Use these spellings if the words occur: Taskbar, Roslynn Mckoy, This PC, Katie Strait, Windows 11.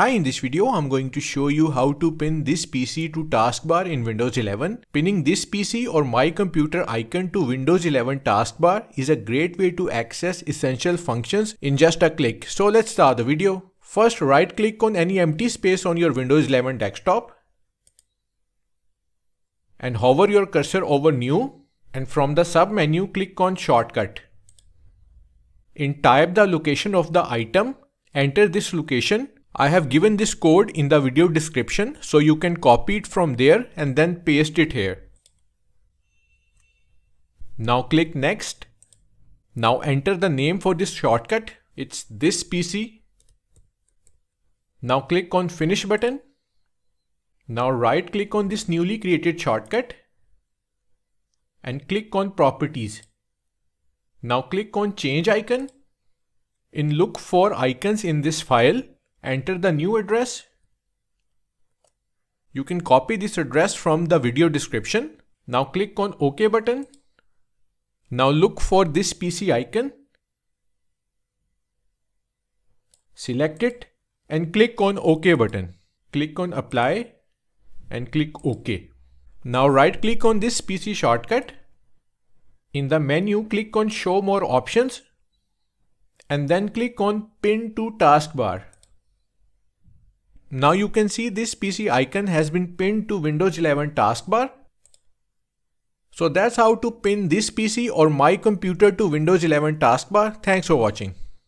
Hi, in this video I'm going to show you how to pin this PC to taskbar in Windows 11. Pinning this PC or my computer icon to Windows 11 taskbar is a great way to access essential functions in just a click. So let's start the video. First, right click on any empty space on your Windows 11 desktop and hover your cursor over New, and from the sub menu click on Shortcut. And type the location of the item, enter this location. I have given this code in the video description, so you can copy it from there and then paste it here. Now click Next. Now enter the name for this shortcut. It's this PC. Now click on Finish button. Now right click on this newly created shortcut and click on Properties. Now click on Change icon. And look for icons in this file. Enter the new address. You can copy this address from the video description. Now click on OK button. Now look for this PC icon. Select it and click on OK button. Click on Apply and click OK. Now right click on this PC shortcut. In the menu click on Show More Options and then click on Pin to Taskbar. Now you can see this PC icon has been pinned to Windows 11 taskbar. So that's how to pin this PC or my computer to Windows 11 taskbar. Thanks for watching.